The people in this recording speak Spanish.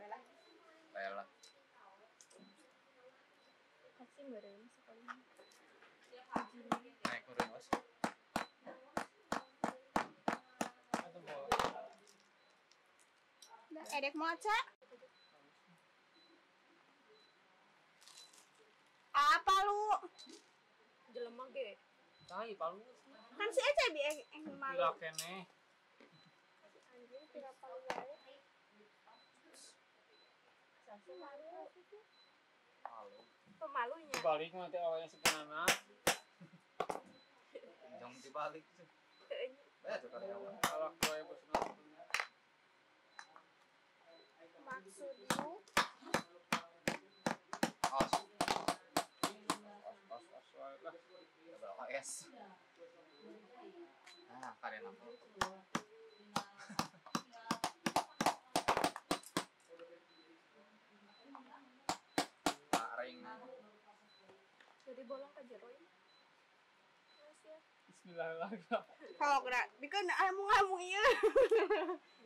Belah. Belah. Kasih bareng sekolahnya. Naik turun bos. Atau bola. Dah edek moca. Apa lu? Jelema ge. Tah, palu. Kan si Ece bi malu. Gila kene. Anjir, pira palu wae. Sasi malu. Malu. Pemalunya. Balik mah teh awalnya sebenarnya. Jangan dibalik. Bae tuh kan awal. Alak wae pesenna. Maksudmu? As S. Nah, kalian apa? Paring. Jadi bolong ke jero ini. Bismillahirrahmanirrahim. Kalau gerak, dikeun amung-amung ieu.